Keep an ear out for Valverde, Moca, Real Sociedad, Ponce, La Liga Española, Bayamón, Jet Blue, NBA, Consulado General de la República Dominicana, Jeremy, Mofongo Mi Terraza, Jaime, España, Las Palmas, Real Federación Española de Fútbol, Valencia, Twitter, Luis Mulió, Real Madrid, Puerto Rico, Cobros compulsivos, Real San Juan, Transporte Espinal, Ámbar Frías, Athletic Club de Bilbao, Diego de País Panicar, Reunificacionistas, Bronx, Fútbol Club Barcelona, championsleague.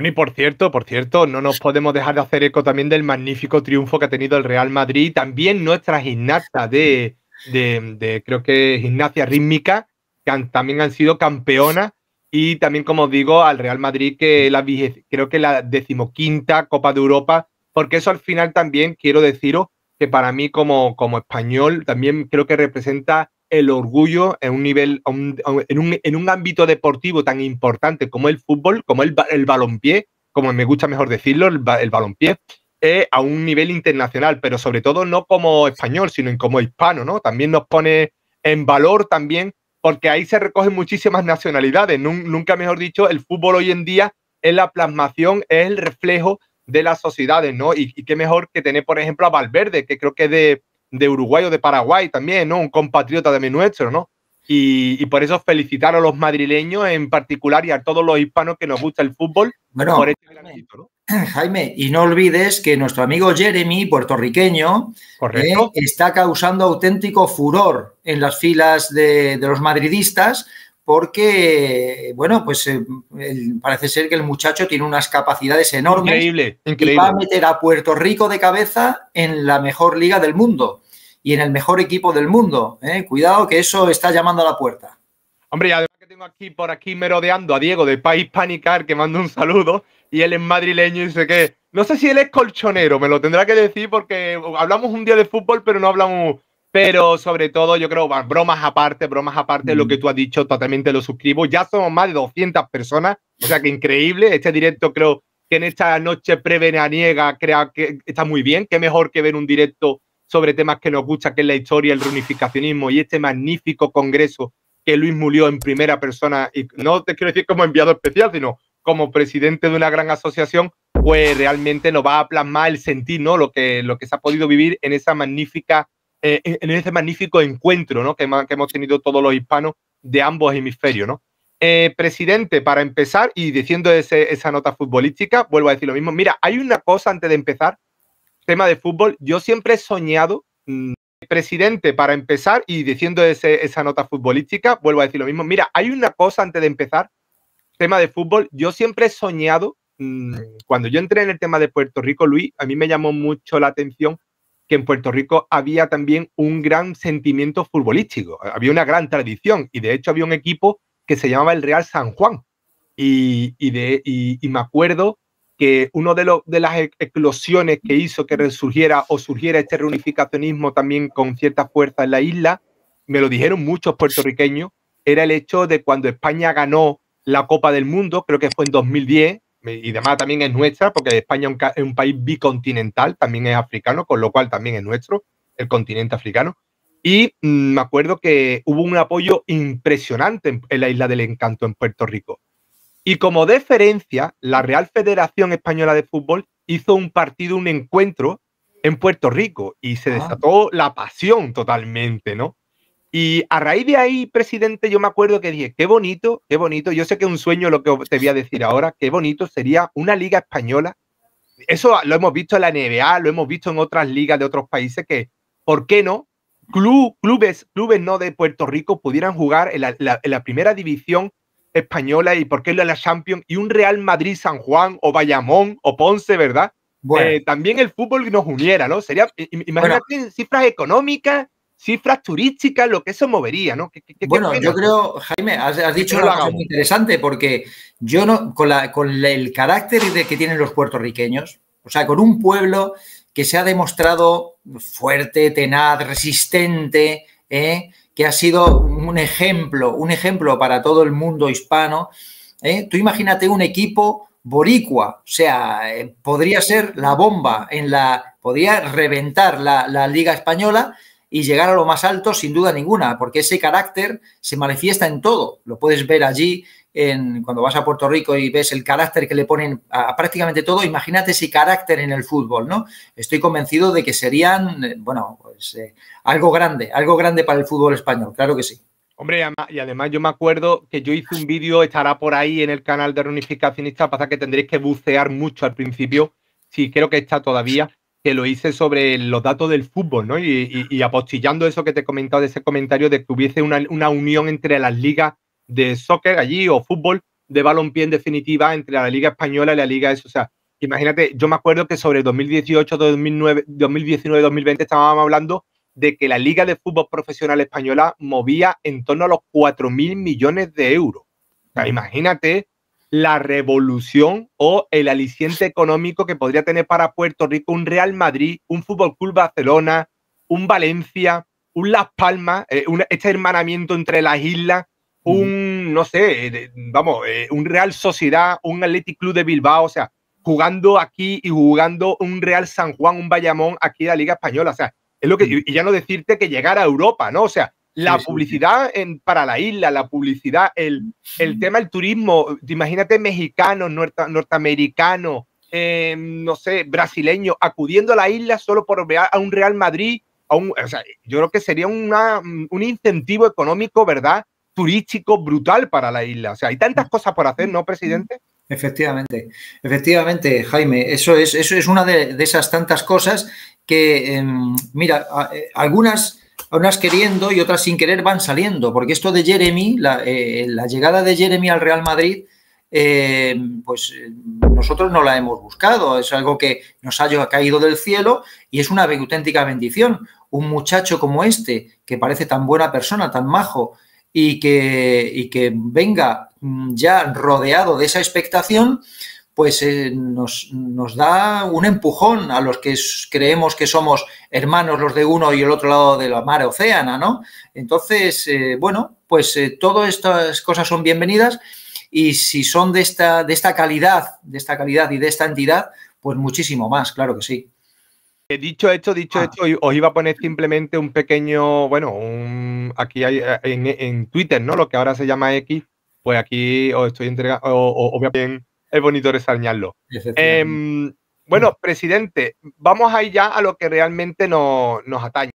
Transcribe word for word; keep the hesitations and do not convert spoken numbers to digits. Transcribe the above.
Bueno, y por cierto, por cierto, no nos podemos dejar de hacer eco también del magnífico triunfo que ha tenido el Real Madrid. También nuestra gimnasta de, de, de creo que gimnasia rítmica, que han, también han sido campeonas. Y también, como digo, al Real Madrid, que la, creo que la decimoquinta Copa de Europa, porque eso al final también quiero deciros que para mí como, como español también creo que representa el orgullo en un nivel, en un, en un ámbito deportivo tan importante como el fútbol, como el, el balompié, como me gusta mejor decirlo, el, el balompié, eh, a un nivel internacional, pero sobre todo no como español, sino como hispano, ¿no? También nos pone en valor también, porque ahí se recogen muchísimas nacionalidades. Nunca mejor dicho, el fútbol hoy en día es la plasmación, es el reflejo de las sociedades, ¿no? Y, y qué mejor que tener, por ejemplo, a Valverde, que creo que es de, de Uruguay o de Paraguay también, ¿no? Un compatriota de mi nuestro, ¿no? Y, y por eso felicitar a los madrileños en particular y a todos los hispanos que nos gusta el fútbol. Bueno, por este granito, ¿no? Jaime, y no olvides que nuestro amigo Jeremy, puertorriqueño, eh, está causando auténtico furor en las filas de, de los madridistas porque, bueno, pues eh, el, parece ser que el muchacho tiene unas capacidades enormes. Increíble, increíble. Y va a meter a Puerto Rico de cabeza en la mejor liga del mundo y en el mejor equipo del mundo. Eh. Cuidado que eso está llamando a la puerta. Hombre, además que tengo aquí por aquí merodeando a Diego de País Panicar, que manda un saludo. Y él es madrileño y dice que... No sé si él es colchonero, me lo tendrá que decir porque hablamos un día de fútbol, pero no hablamos... Pero sobre todo, yo creo, bromas aparte, bromas aparte, mm. lo que tú has dicho, totalmente lo suscribo. Ya somos más de doscientas personas, o sea que increíble. Este directo creo que en esta noche preveraniega creo que está muy bien. Qué mejor que ver un directo sobre temas que nos gusta, que es la historia, el reunificacionismo y este magnífico congreso que Luis Mulió en primera persona, y no te quiero decir como enviado especial, sino... como presidente de una gran asociación, pues realmente nos va a plasmar el sentir, ¿no? Lo que, lo que se ha podido vivir en esa magnífica, eh, en ese magnífico encuentro, ¿no? Que, que hemos tenido todos los hispanos de ambos hemisferios, ¿no? Eh, presidente, para empezar, y diciendo ese, esa nota futbolística, vuelvo a decir lo mismo. Mira, hay una cosa antes de empezar, tema de fútbol. Yo siempre he soñado, mmm, presidente, para empezar, y diciendo ese, esa nota futbolística, vuelvo a decir lo mismo. Mira, hay una cosa antes de empezar, tema de fútbol, yo siempre he soñado, mmm, cuando yo entré en el tema de Puerto Rico, Luis, a mí me llamó mucho la atención que en Puerto Rico había también un gran sentimiento futbolístico, había una gran tradición, y de hecho había un equipo que se llamaba el Real San Juan, y, y, de, y, y me acuerdo que uno de, lo, de las eclosiones que hizo que resurgiera o surgiera este reunificacionismo también con cierta fuerza en la isla, me lo dijeron muchos puertorriqueños, era el hecho de cuando España ganó la Copa del Mundo, creo que fue en dos mil diez, y además también es nuestra, porque España es un, es un país bicontinental, también es africano, con lo cual también es nuestro, el continente africano. Y mmm, me acuerdo que hubo un apoyo impresionante en, en la Isla del Encanto, en Puerto Rico. Y como deferencia, la Real Federación Española de Fútbol hizo un partido, un encuentro en Puerto Rico, y se desató ah. la pasión totalmente, ¿no? Y a raíz de ahí, presidente, yo me acuerdo que dije, qué bonito, qué bonito, yo sé que es un sueño lo que te voy a decir ahora, qué bonito sería una liga española. Eso lo hemos visto en la N B A, lo hemos visto en otras ligas de otros países, que, ¿por qué no? Club, clubes, clubes no de Puerto Rico pudieran jugar en la, la, en la primera división española y por qué no en la Champions, y un Real Madrid San Juan o Bayamón o Ponce, ¿verdad? Bueno. Eh, también el fútbol nos uniera, ¿no? Sería, imagínate, bueno, cifras económicas, cifras turísticas, lo que eso movería, ¿no? ¿Qué, qué, bueno, qué yo creo, Jaime, has, has dicho una cosa muy interesante, porque yo no, con, la, con el carácter de que tienen los puertorriqueños, o sea, con un pueblo que se ha demostrado fuerte, tenaz, resistente, ¿eh? Que ha sido un ejemplo, un ejemplo para todo el mundo hispano, ¿eh? Tú imagínate un equipo boricua, o sea, eh, podría ser la bomba, en la, podría reventar la, la Liga Española y llegar a lo más alto sin duda ninguna, porque ese carácter se manifiesta en todo. Lo puedes ver allí en, cuando vas a Puerto Rico y ves el carácter que le ponen a, a prácticamente todo. Imagínate ese carácter en el fútbol, ¿no? Estoy convencido de que serían, bueno, pues eh, algo grande, algo grande para el fútbol español, claro que sí. Hombre, y además yo me acuerdo que yo hice un vídeo, estará por ahí en el canal de Reunificacionistas, pasa que tendréis que bucear mucho al principio, sí, creo que está todavía, que lo hice sobre los datos del fútbol, ¿no? Y, y, y apostillando eso que te he comentado, de ese comentario de que hubiese una, una unión entre las ligas de soccer allí o fútbol de balompié en definitiva entre la Liga Española y la Liga eso. O sea, imagínate, yo me acuerdo que sobre dos mil dieciocho, dos mil nueve, dos mil diecinueve, dos mil veinte estábamos hablando de que la Liga de Fútbol Profesional Española movía en torno a los cuatro mil millones de euros. O sea, imagínate la revolución o el aliciente económico que podría tener para Puerto Rico un Real Madrid, un Fútbol Club Barcelona, un Valencia, un Las Palmas, eh, un, este hermanamiento entre las islas, un, no sé, eh, vamos, eh, un Real Sociedad, un Athletic Club de Bilbao, o sea, jugando aquí y jugando un Real San Juan, un Bayamón aquí de la Liga Española, o sea, es lo que, y ya no decirte que llegar a Europa, ¿no? O sea, la sí, publicidad sí. En, para la isla, la publicidad, el, el tema del turismo, imagínate mexicanos, norte, norteamericanos, eh, no sé, brasileños, acudiendo a la isla solo por ver a un Real Madrid, a un, o sea, yo creo que sería una, un incentivo económico, ¿verdad? Turístico brutal para la isla. O sea, hay tantas cosas por hacer, ¿no, presidente? Efectivamente, efectivamente, Jaime, eso es, eso es una de, de esas tantas cosas que, eh, mira, eh, algunas... unas queriendo y otras sin querer van saliendo, porque esto de Jeremy, la, eh, la llegada de Jeremy al Real Madrid, eh, pues eh, nosotros no la hemos buscado, es algo que nos ha caído del cielo y es una auténtica bendición. Un muchacho como este, que parece tan buena persona, tan majo, y que, y que venga ya rodeado de esa expectación, pues eh, nos, nos da un empujón a los que creemos que somos hermanos los de uno y el otro lado de la mar océana, ¿no? Entonces, eh, bueno, pues eh, todas estas cosas son bienvenidas y si son de esta, de esta calidad, de esta calidad y de esta entidad, pues muchísimo más, claro que sí. He dicho esto, dicho ah. esto, os iba a poner simplemente un pequeño, bueno, un, aquí hay, en, en Twitter, ¿no? Lo que ahora se llama X, pues aquí os estoy entregando, o voy a bien... Es bonito resaltarlo. Eh, bueno, presidente, vamos ahí ya a lo que realmente nos, nos atañe.